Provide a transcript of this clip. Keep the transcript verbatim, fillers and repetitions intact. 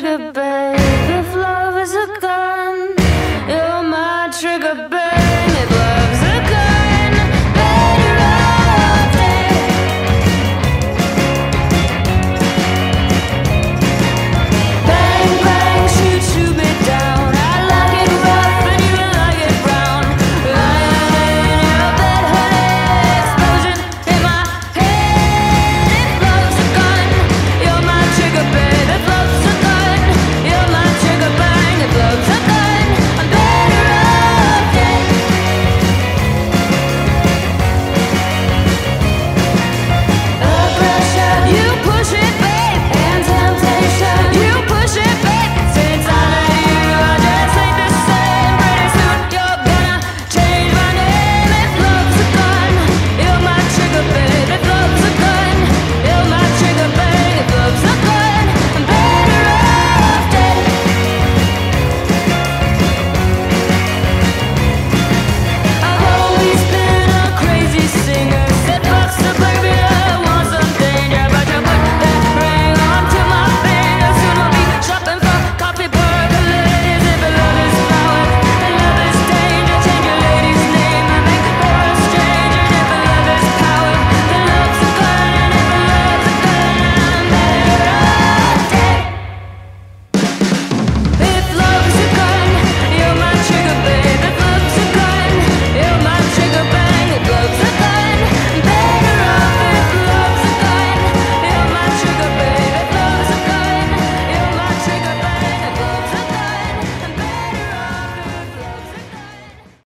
sugar, sugar.